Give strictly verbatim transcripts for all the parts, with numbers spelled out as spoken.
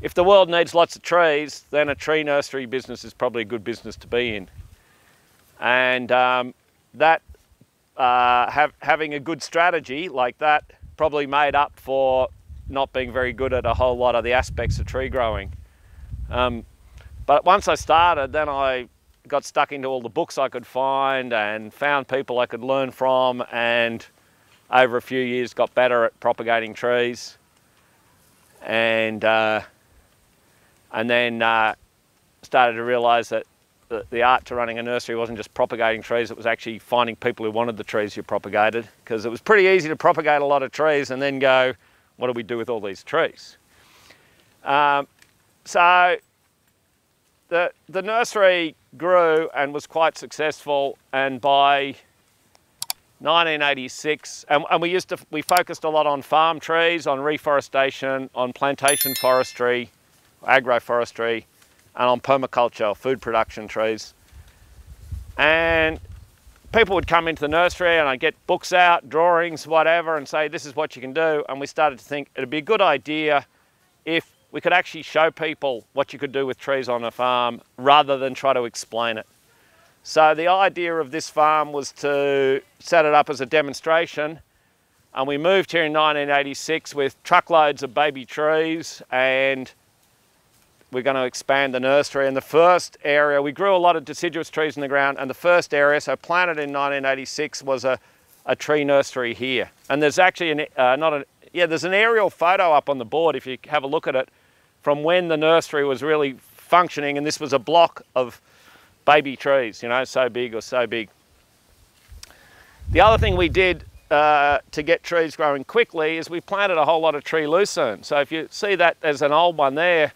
If the world needs lots of trees, then a tree nursery business is probably a good business to be in. And um, that uh, have, having a good strategy like that probably made up for not being very good at a whole lot of the aspects of tree growing. Um, but once I started, then I got stuck into all the books I could find and found people I could learn from, and over a few years got better at propagating trees. And uh, and then uh, started to realise that the, the art to running a nursery wasn't just propagating trees, it was actually finding people who wanted the trees you propagated, because it was pretty easy to propagate a lot of trees and then go, what do we do with all these trees? Um, so the, the nursery grew and was quite successful, and by nineteen eighty-six, and, and we used to, we focused a lot on farm trees, on reforestation, on plantation forestry, agroforestry, and on permaculture, food production trees. And people would come into the nursery and I'd get books out, drawings, whatever, and say, this is what you can do. And we started to think it'd be a good idea if we could actually show people what you could do with trees on a farm rather than try to explain it. So the idea of this farm was to set it up as a demonstration, and we moved here in nineteen eighty-six with truckloads of baby trees, and we're going to expand the nursery. And the first area, we grew a lot of deciduous trees in the ground, and the first area, so planted in nineteen eighty-six, was a, a tree nursery here. And there's actually, an, uh, not a, yeah, there's an aerial photo up on the board if you have a look at it, from when the nursery was really functioning, and this was a block of baby trees, you know, so big or so big. The other thing we did uh, to get trees growing quickly is we planted a whole lot of tree lucerne. So if you see that, there's an old one there.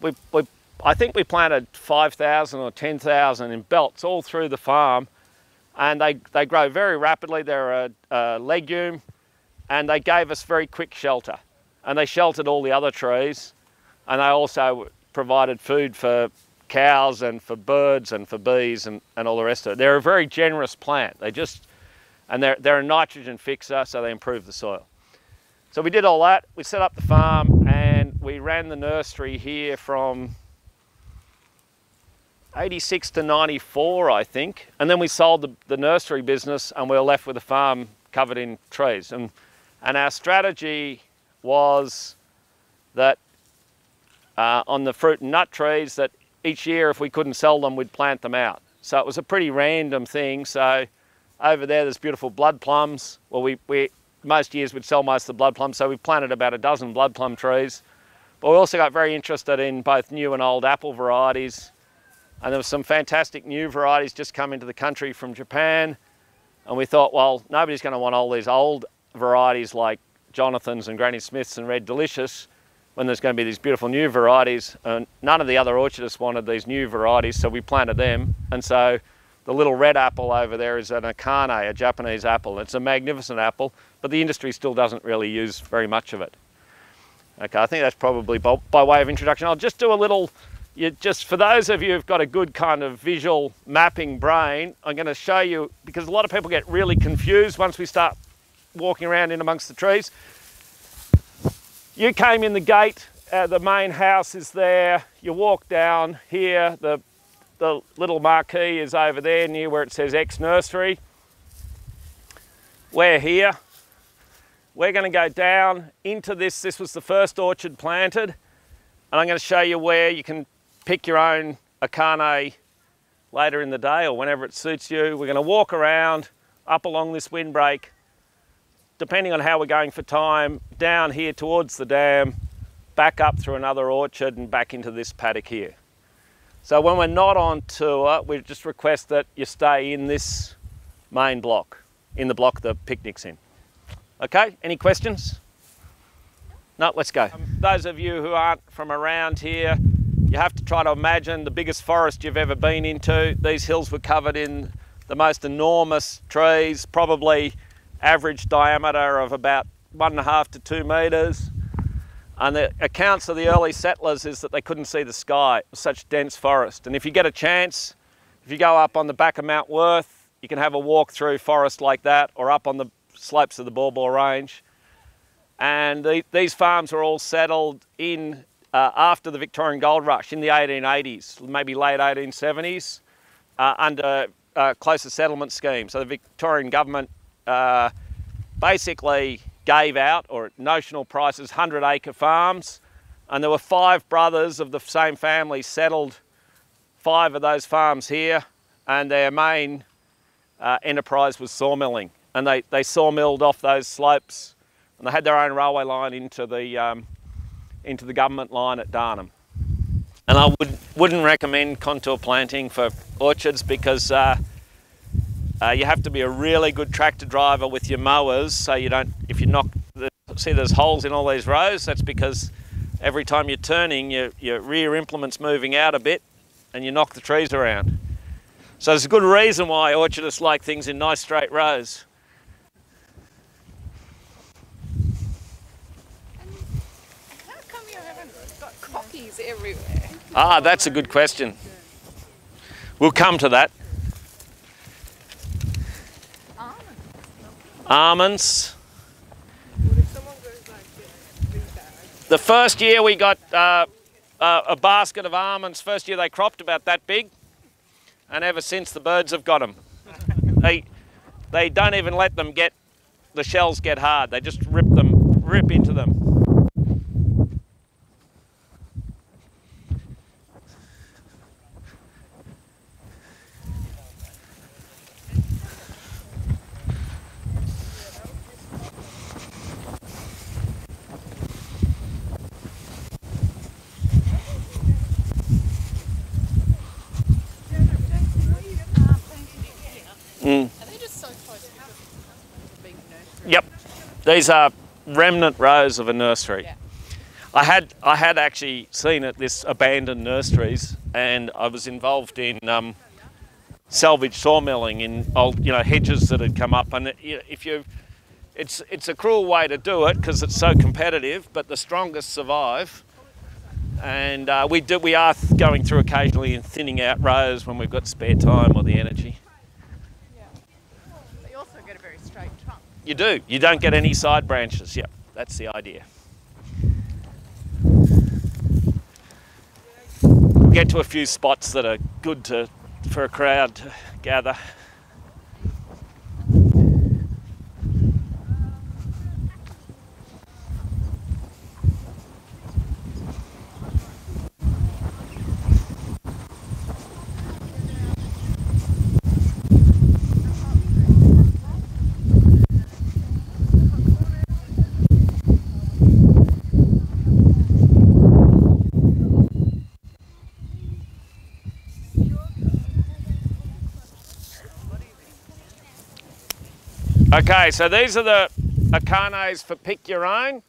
We, we, I think we planted five thousand or ten thousand in belts all through the farm, and they, they grow very rapidly. They're a, a legume, and they gave us very quick shelter. And they sheltered all the other trees, and they also provided food for cows and for birds and for bees and, and all the rest of it. They're a very generous plant. They just, and they're, they're a nitrogen fixer, so they improve the soil. So we did all that. We set up the farm and we ran the nursery here from eighty-six to ninety-four, I think. And then we sold the, the nursery business, and we were left with a farm covered in trees. And, and our strategy was that uh, on the fruit and nut trees, that each year, if we couldn't sell them, we'd plant them out. So it was a pretty random thing. So over there, there's beautiful blood plums. Well, we, we most years we'd sell most of the blood plums, so we planted about a dozen blood plum trees. But we also got very interested in both new and old apple varieties. And there were some fantastic new varieties just come into the country from Japan. And we thought, well, nobody's going to want all these old varieties like Jonathan's and Granny Smith's and Red Delicious, when there's going to be these beautiful new varieties. And none of the other orchardists wanted these new varieties, so we planted them. And so the little red apple over there is an Akane, a Japanese apple. It's a magnificent apple, but the industry still doesn't really use very much of it. Okay, I think that's probably by, by way of introduction. I'll just do a little, you just for those of you who've got a good kind of visual mapping brain, I'm going to show you, because a lot of people get really confused once we start walking around in amongst the trees. You came in the gate, uh, the main house is there, you walk down here, the, the little marquee is over there near where it says X Nursery. We're here. We're going to go down into this. This was the first orchard planted, and I'm going to show you where you can pick your own Akane later in the day or whenever it suits you. We're going to walk around up along this windbreak, depending on how we're going for time, down here towards the dam, back up through another orchard and back into this paddock here. So when we're not on tour, we just request that you stay in this main block, in the block the picnic's in. Okay, any questions? No, let's go. Um, those of you who aren't from around here, you have to try to imagine the biggest forest you've ever been into. These hills were covered in the most enormous trees, probably average diameter of about one and a half to two metres. And the accounts of the early settlers is that they couldn't see the sky, it was such dense forest. And if you get a chance, if you go up on the back of Mount Worth, you can have a walk through forest like that, or up on the slopes of the Baw Baw Range. And the, these farms were all settled in uh, uh, after the Victorian gold rush in the eighteen eighties, maybe late eighteen seventies, uh, under uh, closer settlement scheme. So the Victorian government uh, basically gave out, or at notional prices, hundred acre farms, and there were five brothers of the same family settled five of those farms here, and their main uh, enterprise was sawmilling. And they, they sawmilled off those slopes, and they had their own railway line into the, um, into the government line at Darnhem. And I would, wouldn't recommend contour planting for orchards because uh, uh, you have to be a really good tractor driver with your mowers, so you don't, if you knock, the, see there's holes in all these rows, that's because every time you're turning, your, your rear implement's moving out a bit and you knock the trees around. So there's a good reason why orchardists like things in nice straight rows. Everywhere. Ah, that's a good question. We'll come to that. Almonds. Almonds. The first year we got uh, uh, a basket of almonds. First year they cropped about that big, and ever since the birds have got them. they, they don't even let them get the shells get hard. They just rip them, rip into them. Mm. Are they just so close to the big nursery? Yep. These are remnant rows of a nursery. Yeah. I had I had actually seen at this abandoned nurseries, and I was involved in um, salvage sawmilling in old, you know, hedges that had come up. And it, if you, it's it's a cruel way to do it because it's so competitive. But the strongest survive. And uh, we do we are going through occasionally and thinning out rows when we've got spare time or the energy. You do. You don't get any side branches. Yep, that's the idea. We'll get to a few spots that are good to, for a crowd to gather. Okay, so these are the Akanes for pick your own.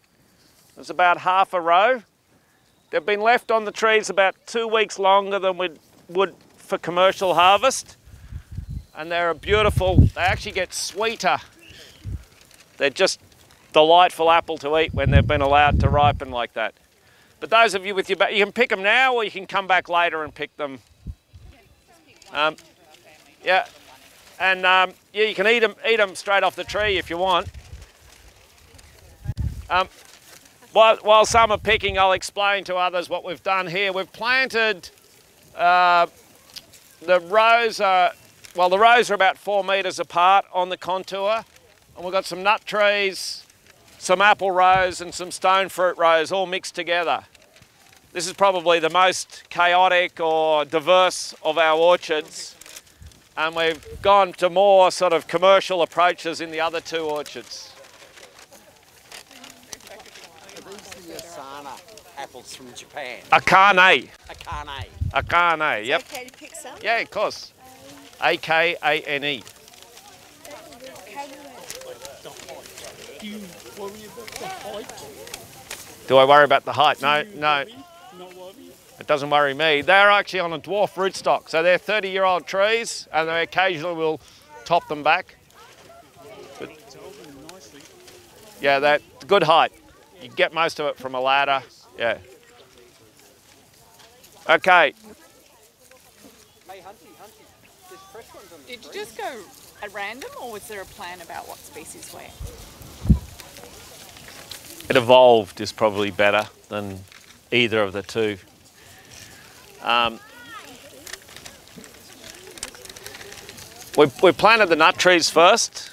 There's about half a row. They've been left on the trees about two weeks longer than we would for commercial harvest. And they're a beautiful, they actually get sweeter. They're just delightful apple to eat when they've been allowed to ripen like that. But those of you with your back, you can pick them now or you can come back later and pick them. Um, yeah. And um, yeah, you can eat them, eat them straight off the tree if you want. Um, while, while some are picking, I'll explain to others what we've done here. We've planted, uh, the rows are, well, the rows are about four metres apart on the contour. And we've got some nut trees, some apple rows and some stone fruit rows all mixed together. This is probably the most chaotic or diverse of our orchards. And we've gone to more sort of commercial approaches in the other two orchards. Are these the Asana apples from Japan? Akane. Akane. Akane, yep. It's okay to pick some? Yeah, of course. A K A N E. Do you worry about the height? Do I worry about the height? No, no. It doesn't worry me. They're actually on a dwarf rootstock, so they're thirty year old trees, and they occasionally will top them back. But, yeah, they're good height. You get most of it from a ladder. Yeah. Okay. Did you just go at random, or was there a plan about what species were? It evolved is probably better than either of the two. Um, we, we planted the nut trees first,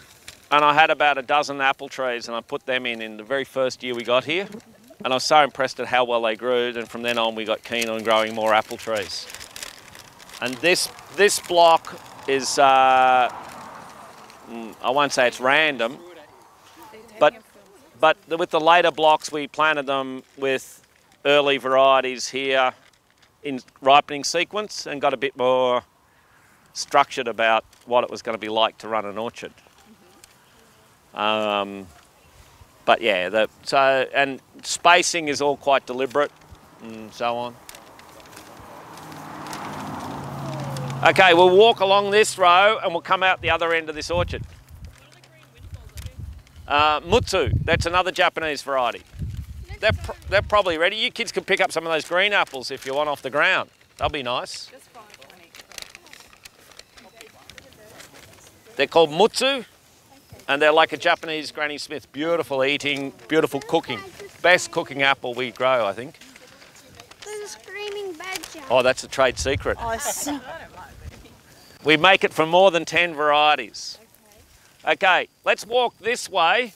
and I had about a dozen apple trees, and I put them in in the very first year we got here. And I was so impressed at how well they grew, and from then on we got keen on growing more apple trees. And this, this block is, uh, I won't say it's random, but, but with the later blocks we planted them with early varieties here in ripening sequence and got a bit more structured about what it was going to be like to run an orchard. Um, But yeah, the, so, and spacing is all quite deliberate and so on. Okay, we'll walk along this row and we'll come out the other end of this orchard. Uh, Mutsu, that's another Japanese variety. They're, pr they're probably ready. You kids can pick up some of those green apples if you want off the ground. That'll be nice. They're called Mutsu. And they're like a Japanese Granny Smith. Beautiful eating, beautiful cooking. Best cooking apple we grow, I think. There's a screaming badger. Oh, that's a trade secret. I see. We make it from more than ten varieties. Okay, let's walk this way.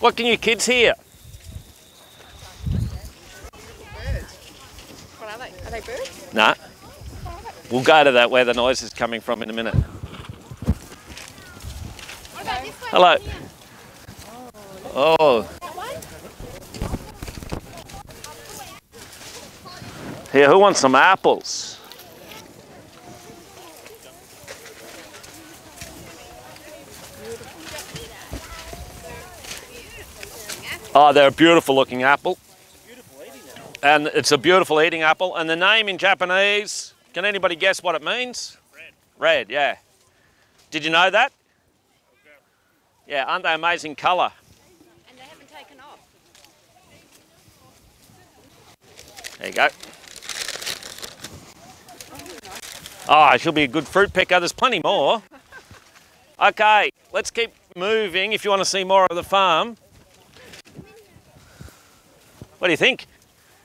What can you kids hear? What are they? Are they birds? No. Nah. We'll go to that where the noise is coming from in a minute. What about this one? Hello. Oh. Here, who wants some apples? Oh, they're a beautiful looking apple. And it's a beautiful eating apple. And the name in Japanese... Can anybody guess what it means? Red. Red, yeah. Did you know that? Yeah, aren't they amazing colour? And they haven't taken off. There you go. Oh, she'll be a good fruit picker. There's plenty more. Okay, let's keep moving if you want to see more of the farm. What do you think?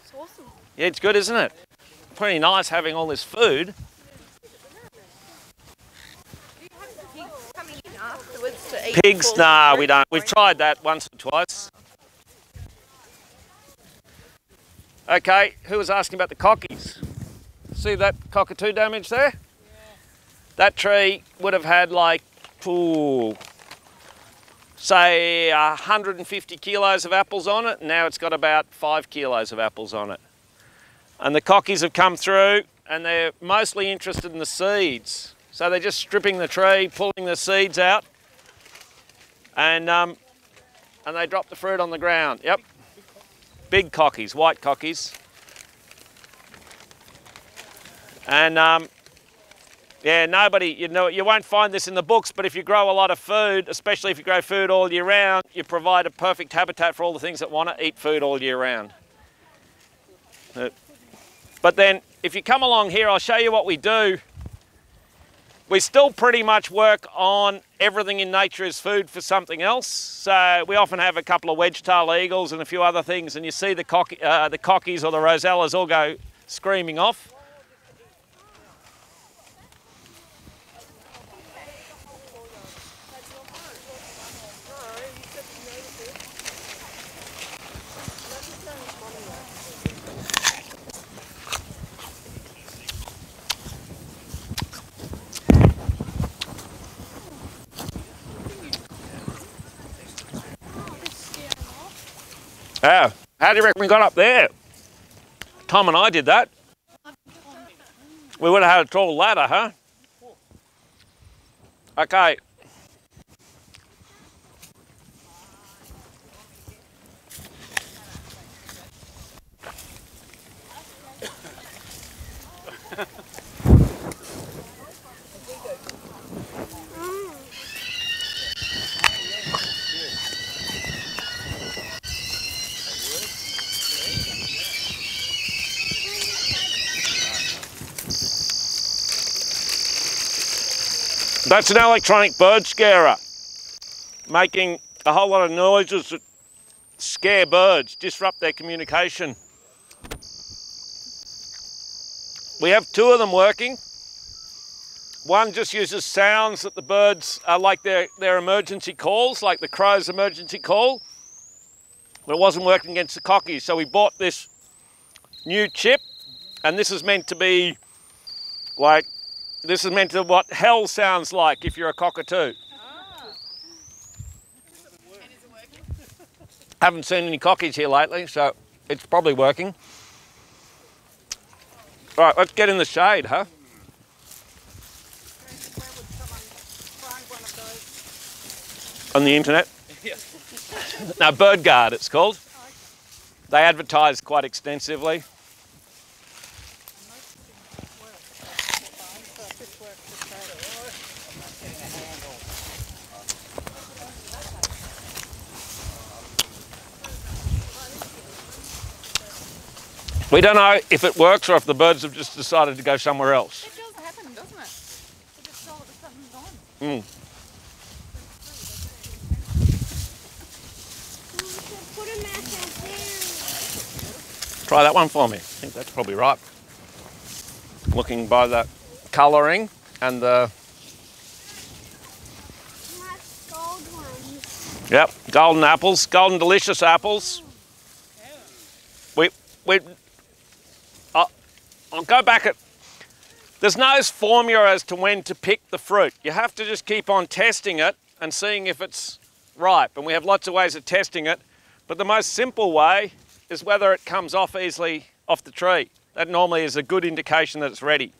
It's awesome. Yeah, it's good, isn't it? Pretty nice having all this food. Do you have pigs coming in afterwards to eat? Pigs? Nah, we don't. We've tried that once or twice. Okay, who was asking about the cockies? See that cockatoo damage there? Yeah. That tree would have had like, ooh, say one hundred fifty kilos of apples on it. Now it's got about five kilos of apples on it. And the cockies have come through and they're mostly interested in the seeds. So they're just stripping the tree, pulling the seeds out, and, um, and they drop the fruit on the ground. Yep, big cockies, white cockies. And um, yeah, nobody, you know, you won't find this in the books, but if you grow a lot of food, especially if you grow food all year round, you provide a perfect habitat for all the things that want to eat food all year round. Uh, But then, if you come along here, I'll show you what we do. We still pretty much work on everything in nature as food for something else. So we often have a couple of wedge-tailed eagles and a few other things, and you see the, cock uh, the cockies or the rosellas all go screaming off. Yeah. How do you reckon we got up there? Tom and I did that. We would have had a tall ladder, huh? Okay. That's an electronic bird scarer. making a whole lot of noises that scare birds, disrupt their communication. We have two of them working. One just uses sounds that the birds are like their, their emergency calls, like the crow's emergency call. But it wasn't working against the cockies, so we bought this new chip, and this is meant to be like, this is meant to be what hell sounds like if you're a cockatoo. Ah. Haven't seen any cockies here lately, so it's probably working. All right, let's get in the shade, huh? On the internet? No, Bird Guard it's called. They advertise quite extensively. We don't know if it works or if the birds have just decided to go somewhere else. It does happen, doesn't it? It just saw that something's on. Mm. Try that one for me. I think that's probably ripe. Looking by the colouring and the... Nice gold ones. Yep, golden apples, golden delicious apples. We, we, I'll, I'll go back at... There's no formula as to when to pick the fruit. You have to just keep on testing it and seeing if it's ripe. And we have lots of ways of testing it. But the most simple way is whether it comes off easily off the tree. That normally is a good indication that it's ready.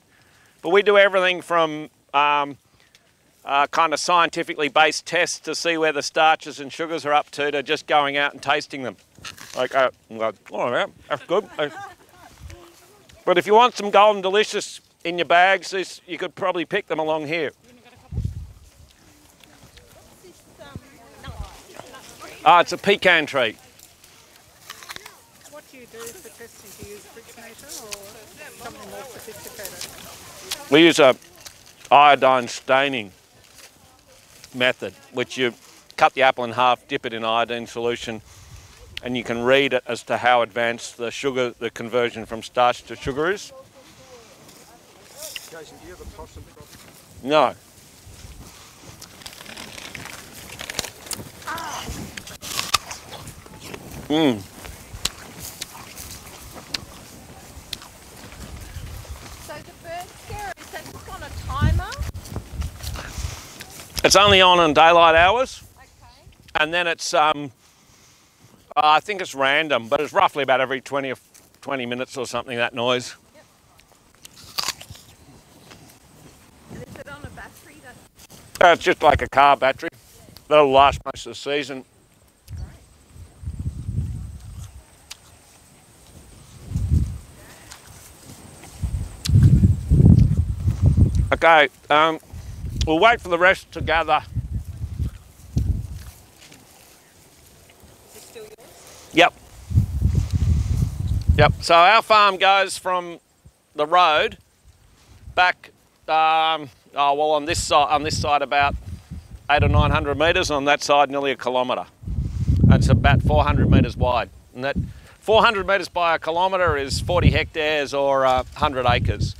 But we do everything from um, uh, kind of scientifically based tests to see where the starches and sugars are up to, to just going out and tasting them. Like, uh, oh, that's good. But if you want some golden delicious in your bags, this, you could probably pick them along here. Ah, oh, it's a pecan tree. We use a iodine staining method, which you cut the apple in half, dip it in iodine solution, and you can read it as to how advanced the sugar, the conversion from starch to sugar is. Jason, do you have a possum problem? No. Mmm. It's only on in daylight hours, okay. And then it's, um, uh, I think it's random, but it's roughly about every twenty or twenty minutes or something, that noise. Yep. And is it on a battery? Uh, it's just like a car battery. That'll last most of the season. Right. Okay. Um, We'll wait for the rest to gather. Is it still yours? Yep. Yep. So our farm goes from the road back. Um, oh well, on this side, on this side about eight or nine hundred metres, and on that side nearly a kilometre. And it's about four hundred metres wide, and that four hundred metres by a kilometre is forty hectares or uh, hundred acres.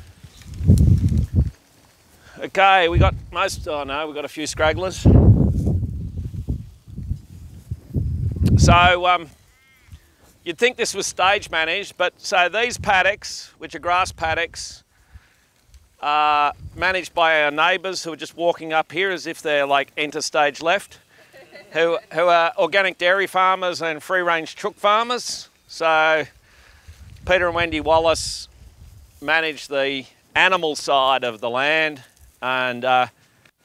Okay, we got most, oh no, we got a few scragglers. So um, you'd think this was stage managed, but so these paddocks, which are grass paddocks, are managed by our neighbours who are just walking up here as if they're like enter stage left, who, who are organic dairy farmers and free range chook farmers. So Peter and Wendy Wallace manage the animal side of the land. And uh,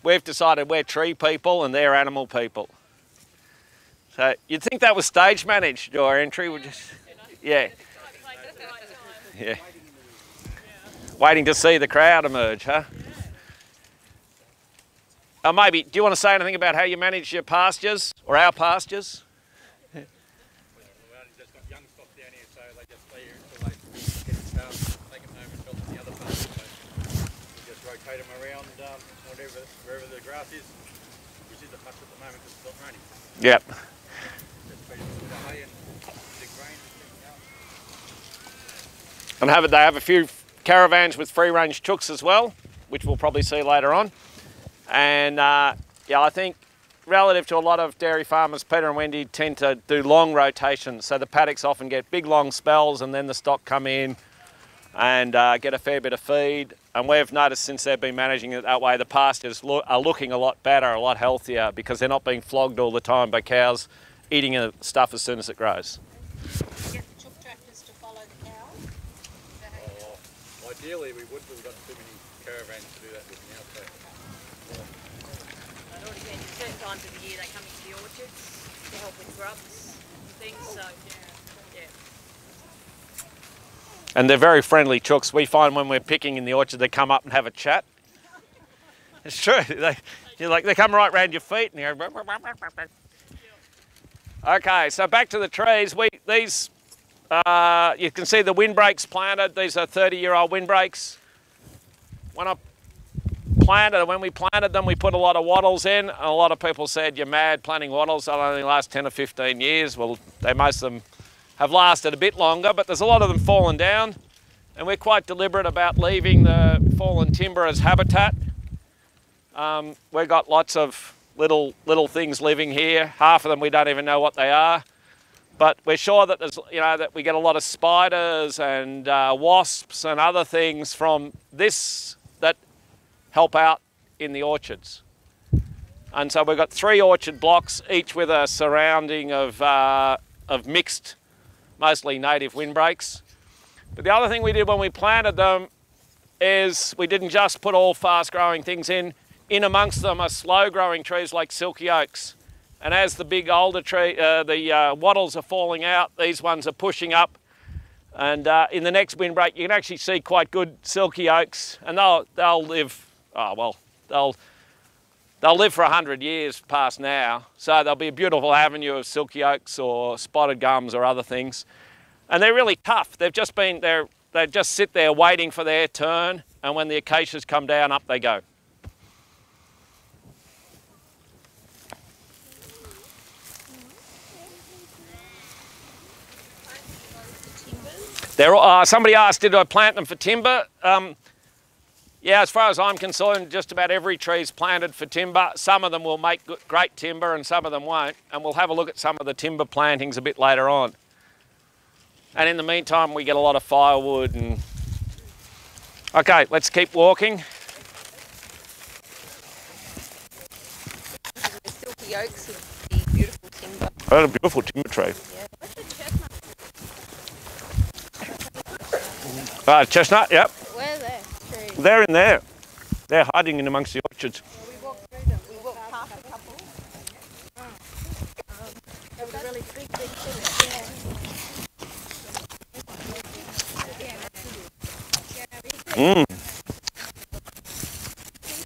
we've decided we're tree people and they're animal people. So you'd think that was stage managed, your entry. We're just, yeah. Yeah. Waiting to see the crowd emerge, huh? Uh, maybe, do you want to say anything about how you manage your pastures or our pastures? Them around um, whatever, wherever the grass is. which isn't much at the moment because it's not raining. Yep. And have it, they have a few caravans with free range chooks as well, which we'll probably see later on. And uh, yeah, I think relative to a lot of dairy farmers, Peter and Wendy tend to do long rotations. So the paddocks often get big long spells and then the stock come in and uh, get a fair bit of feed. And we've noticed since they've been managing it that way, the pastures lo are looking a lot better, a lot healthier, because they're not being flogged all the time by cows eating the stuff as soon as it grows. Do you get the chook tractors to follow the cows? Is that how you do it? Oh, ideally we would, but we've got too many caravans to do that with now. So. And already been certain times of the year they come into the orchards to help with grubs and things, so yeah. And they're very friendly chooks. We find when we're picking in the orchard, they come up and have a chat. It's true. They, you're like, they come right round your feet and you go. Okay, so back to the trees. We, these, uh, you can see the windbreaks planted. These are thirty-year-old windbreaks. When I planted, when we planted them, we put a lot of wattles in. And a lot of people said, "You're mad planting wattles. They'll only last ten or fifteen years." Well, they most of them have lasted a bit longer, but there's a lot of them fallen down, and we're quite deliberate about leaving the fallen timber as habitat. Um, we've got lots of little little things living here. Half of them we don't even know what they are, but we're sure that there's, you know, that we get a lot of spiders and uh, wasps and other things from this that help out in the orchards. And so we've got three orchard blocks, each with a surrounding of uh, of mixed, mostly native windbreaks. But the other thing we did when we planted them is we didn't just put all fast growing things in. In amongst them are slow growing trees like silky oaks. And as the big older tree, uh, the uh, wattles are falling out, these ones are pushing up. And uh, in the next windbreak, you can actually see quite good silky oaks. And they'll, they'll live, oh well, they'll, they'll live for one hundred years past now, so there'll be a beautiful avenue of silky oaks or spotted gums or other things. And they're really tough. They've just been, they're, they just sit there waiting for their turn, and when the acacias come down, up they go. They're, uh, somebody asked, did I plant them for timber? Um, Yeah, as far as I'm concerned, just about every tree is planted for timber. Some of them will make great timber and some of them won't. And we'll have a look at some of the timber plantings a bit later on. And in the meantime, we get a lot of firewood and... Okay, let's keep walking. The silky oaks with the beautiful timber. What a beautiful timber tree. Yeah. What's the chestnut? Uh, chestnut, yep. Where are they? They're in there. They're hiding in amongst the orchards. Well, we walked through them. We walked past a couple. Um, they were really big, big things.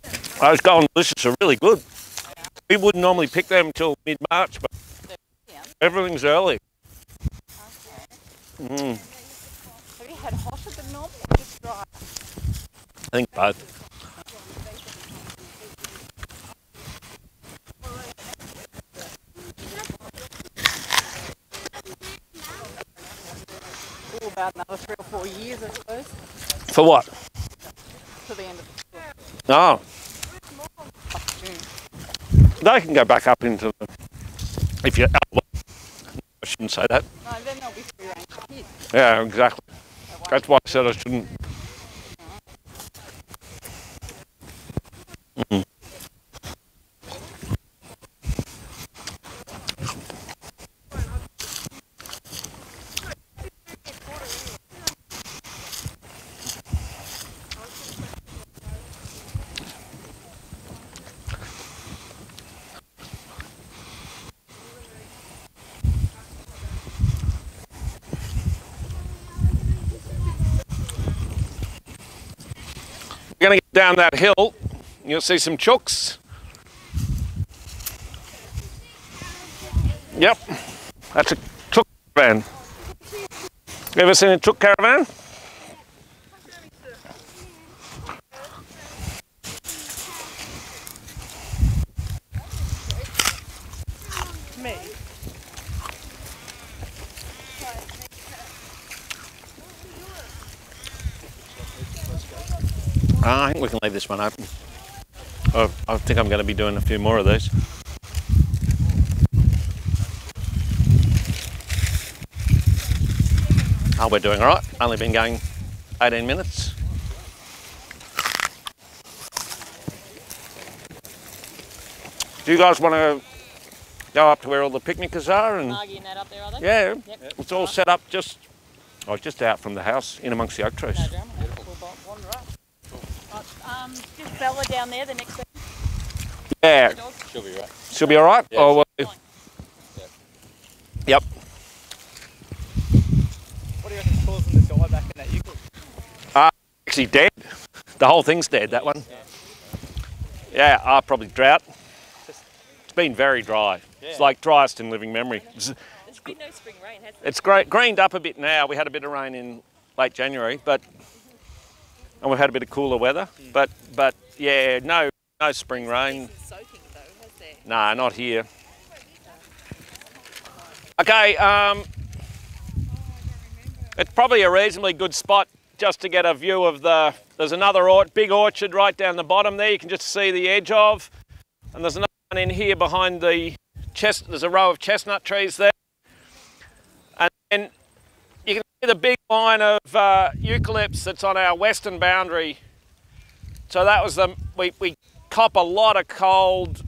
Yeah. Mmm. Those golden delicious are really good. We wouldn't normally pick them until mid-March, but everything's early. Mmm. Have you had hotter than normal or just dry? I think both. All about another three or four years, I suppose. For what? For the end of the year. Oh. They can go back up into the... If you're... Oh, I shouldn't say that. No, then they'll be free range kids. Yeah, exactly. That's why I said I shouldn't... Mm. We're going to get down that hill. You'll see some chooks. Yep, that's a chook caravan. You ever seen a chook caravan? Uh, I think we can leave this one open. Oh, I think I'm going to be doing a few more of these. Oh, we're doing all right. Only been going eighteen minutes. Do you guys want to go up to where all the picnickers are? And Margie and that up there, are they? Yeah, yep. Yep. It's all right. Set up just, I oh, was just out from the house, in amongst the oak trees. No drama. We'll wander up. Right, um, just Bella down there, the next thing. Yeah. She'll be all right. She'll be all right? Yeah, or, uh, yep. What do you reckon's causing the guy back in that eucalyptus? Uh, actually dead. The whole thing's dead, that one. Yeah, uh, probably drought. Been very dry. Yeah. It's like driest in living memory. There's been no spring rain, has there? It's great, greened up a bit now. We had a bit of rain in late January, but and we've had a bit of cooler weather. Mm. But but yeah, no no spring rain. Soaking though, has there? Nah, not here. Okay, um, it's probably a reasonably good spot just to get a view of the. There's another or, big orchard right down the bottom there. You can just see the edge of, and there's another. And in here behind the chest, there's a row of chestnut trees there. And then you can see the big line of uh, eucalypts that's on our western boundary. So that was the, we, we cop a lot of cold,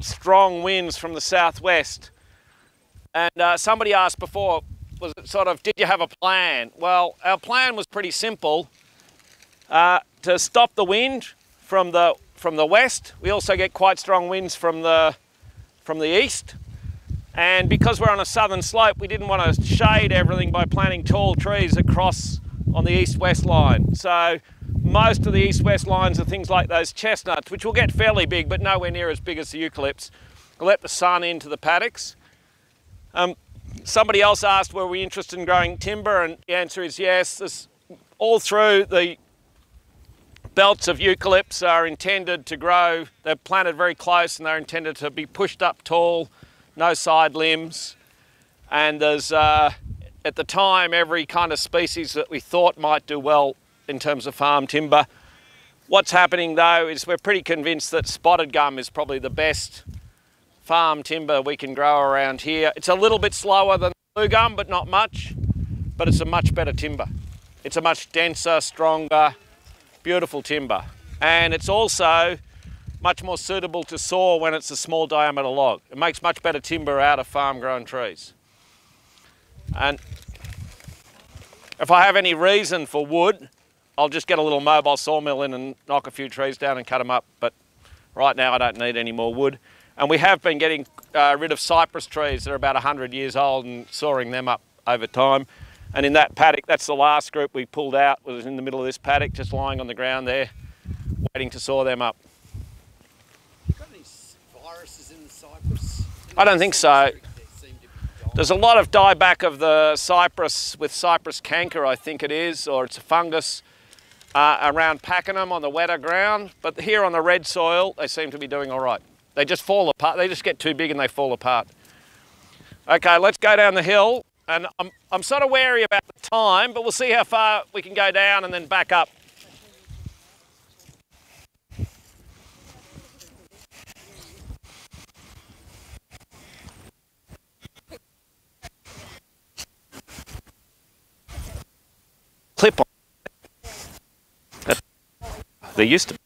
strong winds from the southwest. And uh, somebody asked before, was it sort of, did you have a plan? Well, our plan was pretty simple. Uh, to stop the wind from the from the west. We also get quite strong winds from the from the east, and because we're on a southern slope, we didn't want to shade everything by planting tall trees across on the east-west line. So most of the east-west lines are things like those chestnuts, which will get fairly big but nowhere near as big as the eucalypts. We'll let the sun into the paddocks. Um, somebody else asked, were we interested in growing timber, and the answer is yes. This, all through the belts of eucalypts are intended to grow. They're planted very close and they're intended to be pushed up tall, no side limbs. And there's, uh, at the time, every kind of species that we thought might do well in terms of farm timber. What's happening though is we're pretty convinced that spotted gum is probably the best farm timber we can grow around here. It's a little bit slower than blue gum, but not much, but it's a much better timber. It's a much denser, stronger, beautiful timber, and it's also much more suitable to saw when it's a small diameter log. It makes much better timber out of farm grown trees. And if I have any reason for wood, I'll just get a little mobile sawmill in and knock a few trees down and cut them up, but right now I don't need any more wood. And we have been getting uh, rid of cypress trees that are about one hundred years old and sawing them up over time. And in that paddock, that's the last group we pulled out, was in the middle of this paddock, just lying on the ground there, waiting to saw them up. Got any viruses in the cypress? I don't think so. There's a lot of dieback of the cypress with cypress canker, I think it is, or it's a fungus, uh, around Pakenham on the wetter ground. But here on the red soil, they seem to be doing all right. They just fall apart. They just get too big and they fall apart. Okay, let's go down the hill. And I'm, I'm sort of wary about the time, but we'll see how far we can go down and then back up. Clip on. There used to be.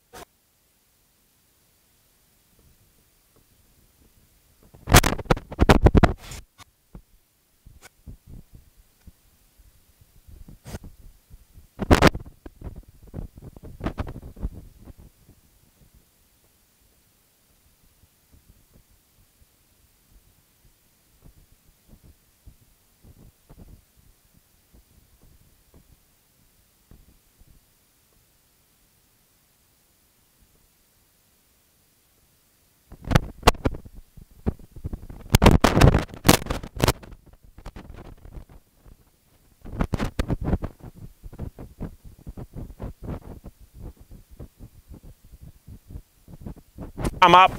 Come up.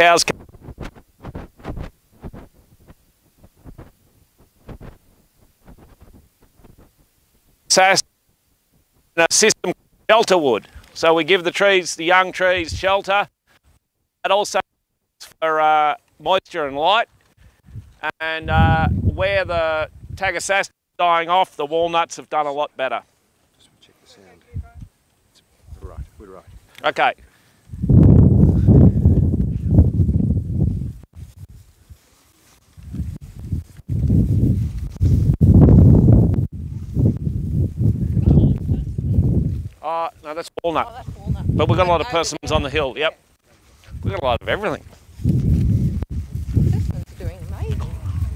Cows. Sass. a system called shelter wood. So we give the trees, the young trees, shelter, but also for uh, moisture and light. And uh, where the tagasastra is dying off, the walnuts have done a lot better. Just check the sound. It's, we're right, we're right. Okay. Oh, no, that's walnut. Oh, that's walnut. But we've got a lot of persimmons on the hill, yep. We've got a lot of everything. Persimmons are doing amazing. I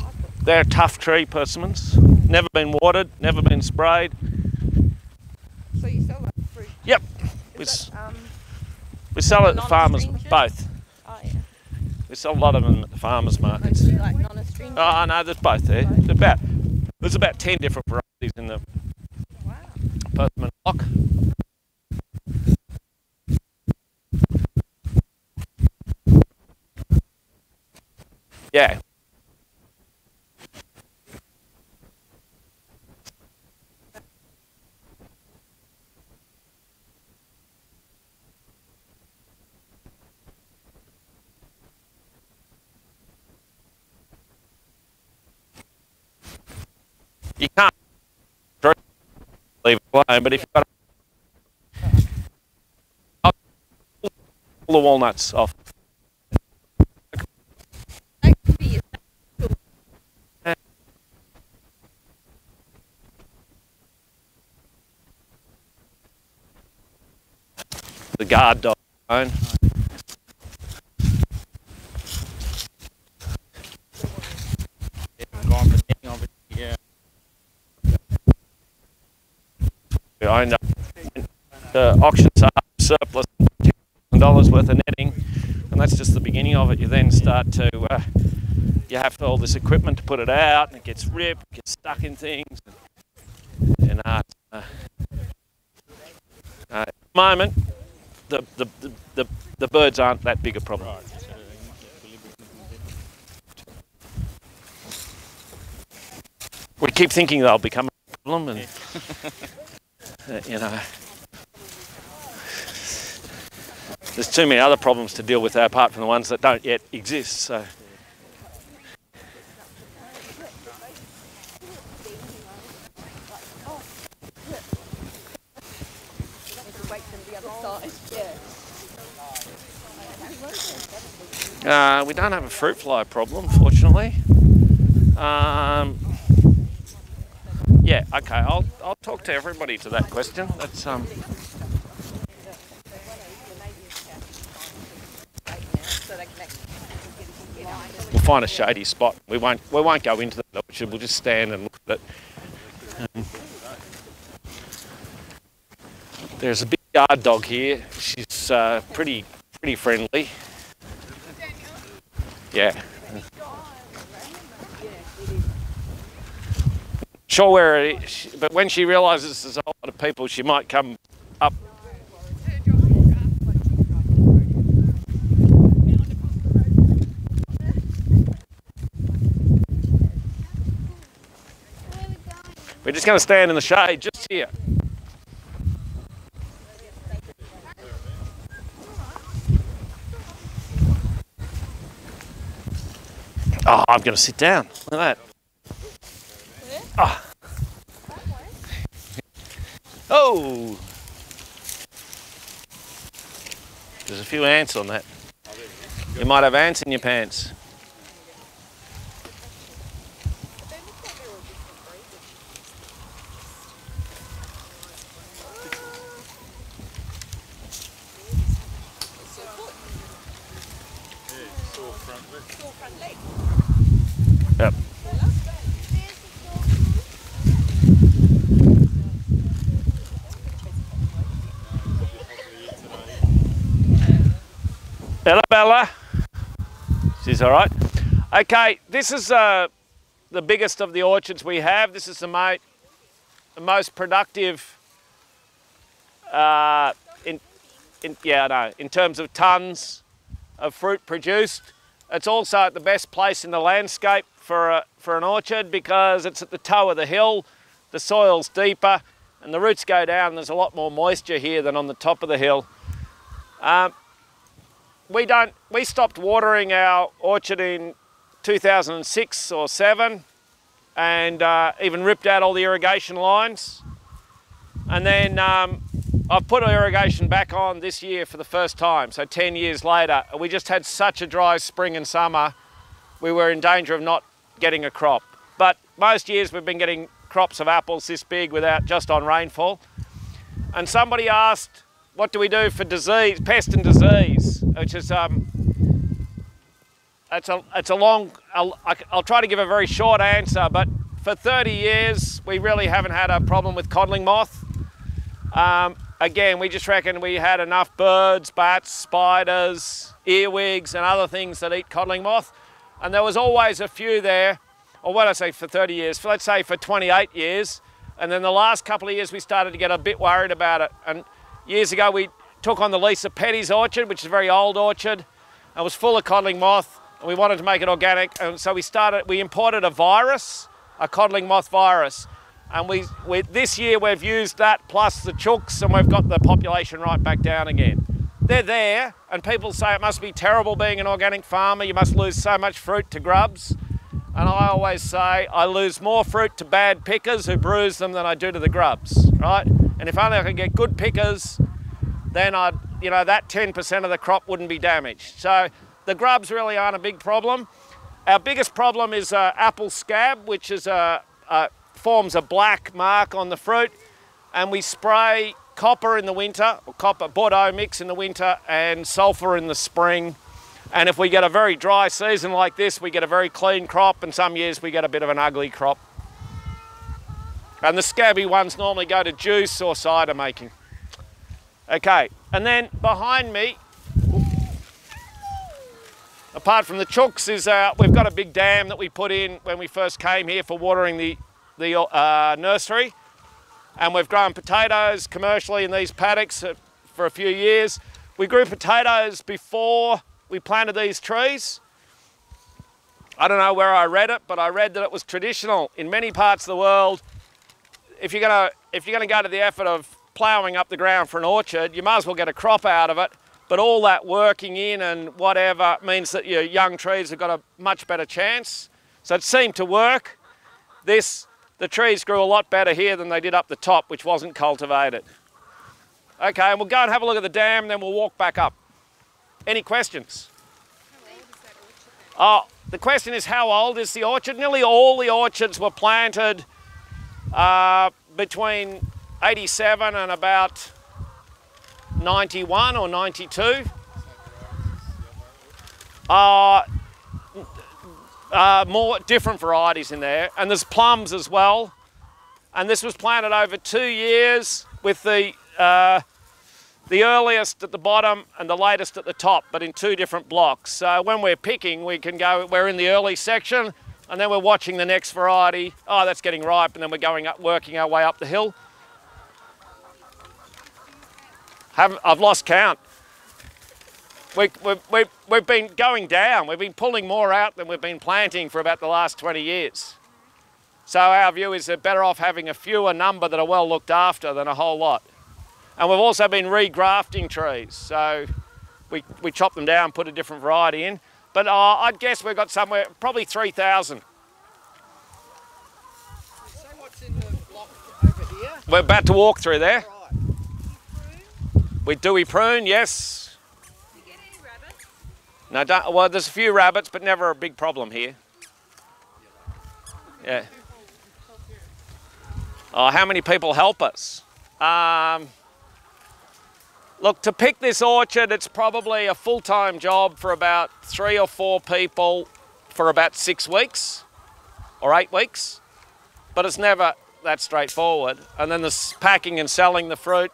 like them. They're a tough tree, persimmons. Never been watered, never been sprayed. So you sell that fruit? Yep. We, that, um, we sell it at farmers, both. Oh, yeah. We sell a lot of them at the farmers markets. Mostly like non-astringent? Oh, no, there's both there. Both. There's, about, there's about ten different varieties in the wow. persimmon block. Yeah. You can't leave it alone, but if you've got to pull the walnuts off. The guard dog phone. Yeah. We owned up the auction surplus dollars worth of netting, and that's just the beginning of it. You then start to uh, you have all this equipment to put it out, and it gets ripped, it gets stuck in things, and, and uh, uh, at the moment. The, the, the, the birds aren't that big a problem. We keep thinking they'll become a problem, and uh, you know, there's too many other problems to deal with apart from the ones that don't yet exist. So. Uh, we don't have a fruit fly problem, fortunately. Um, yeah, okay. I'll I'll talk to everybody to that question. That's um. We'll find a shady spot. We won't we won't go into the orchard. We'll just stand and look at it. Um, there's a big guard dog here. She's uh, pretty pretty friendly. Yeah. Sure where it is, but when she realises there's a whole lot of people, she might come up. We're just going to stand in the shade just here. Oh, I'm going to sit down. Look at that. Oh. Oh. There's a few ants on that. You might have ants in your pants. Yep. Hello, Bella. She's all right. Okay, this is uh, the biggest of the orchards we have. This is the, mo the most productive uh, in, in, yeah, no, in terms of tons of fruit produced. It's also at the best place in the landscape for, a, for an orchard because it's at the toe of the hill, the soil's deeper, and the roots go down. There's a lot more moisture here than on the top of the hill. Um, we don't, we stopped watering our orchard in two thousand six or seven and uh, even ripped out all the irrigation lines. And then um, I've put irrigation back on this year for the first time, so ten years later. We just had such a dry spring and summer, we were in danger of not getting a crop. But most years we've been getting crops of apples this big without, just on rainfall. And somebody asked, what do we do for disease, pest and disease, which is, um, it's a, it's a long, I'll, I'll try to give a very short answer, but for thirty years, we really haven't had a problem with codling moth. Um, again, we just reckon we had enough birds, bats, spiders, earwigs, and other things that eat codling moth. And there was always a few there, or what I say for thirty years, for, let's say for twenty-eight years. And then the last couple of years, we started to get a bit worried about it. And years ago, we took on the Lisa Petty's orchard, which is a very old orchard, and was full of codling moth, and we wanted to make it organic. And so we started, we imported a virus, a codling moth virus. And we, we this year we've used that plus the chooks, and we've got the population right back down again. They're there, and people say it must be terrible being an organic farmer, you must lose so much fruit to grubs. And I always say, I lose more fruit to bad pickers who bruise them than I do to the grubs, right? And if only I could get good pickers, then I'd, you know, that ten percent of the crop wouldn't be damaged. So the grubs really aren't a big problem. Our biggest problem is uh, apple scab, which is a, a, forms a black mark on the fruit. And we spray copper in the winter, or copper Bordeaux mix in the winter, and sulphur in the spring. And if we get a very dry season like this, we get a very clean crop, and some years we get a bit of an ugly crop. And the scabby ones normally go to juice or cider making. Okay, and then behind me, apart from the chooks, is uh, we've got a big dam that we put in when we first came here for watering the, the uh, nursery. And we've grown potatoes commercially in these paddocks for a few years. We grew potatoes before we planted these trees. I don't know where I read it, but I read that it was traditional in many parts of the world. If you're gonna, if you're gonna go to the effort of ploughing up the ground for an orchard, you might as well get a crop out of it. But all that working in and whatever means that your young trees have got a much better chance. So it seemed to work. This, the trees grew a lot better here than they did up the top, which wasn't cultivated. Okay, and we'll go and have a look at the dam, then we'll walk back up. Any questions? How old is that orchard? Oh, the question is, how old is the orchard? Nearly all the orchards were planted uh, between eighty-seven and about ninety-one or ninety-two. Uh, uh, more different varieties in there, and there's plums as well. And this was planted over two years with the, uh, the earliest at the bottom and the latest at the top, but in two different blocks. So when we're picking, we can go, we're in the early section, and then we're watching the next variety. Oh, that's getting ripe, and then we're going up, working our way up the hill. Have, I've lost count. We, we, we, we've been going down. We've been pulling more out than we've been planting for about the last twenty years. So our view is they're better off having a fewer number that are well looked after than a whole lot. And we've also been regrafting trees. So we, we chop them down, put a different variety in. But uh, I'd guess we've got somewhere, probably three thousand. So what's in the block over here? We're about to walk through there. We do we prune, yes. Do you get any rabbits? No, don't, well, there's a few rabbits, but never a big problem here. Yeah. Oh, how many people help us? Um, look, to pick this orchard, it's probably a full-time job for about three or four people for about six weeks or eight weeks, but it's never that straightforward. And then there's packing and selling the fruit.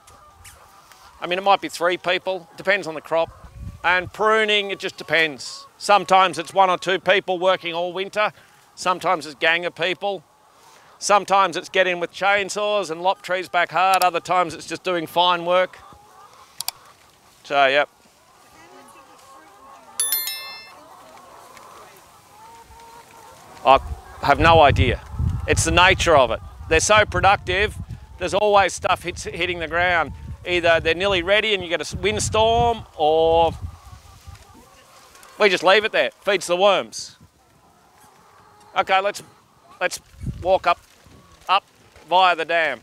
I mean, it might be three people, depends on the crop. And pruning, it just depends. Sometimes it's one or two people working all winter. Sometimes it's a gang of people. Sometimes it's getting with chainsaws and lop trees back hard. Other times it's just doing fine work. So, yep. I have no idea. It's the nature of it. They're so productive there's always stuff hits, hitting the ground. Either they're nearly ready and you get a windstorm, or we just leave it there, feeds the worms. Okay, let's, let's walk up, up via the dam.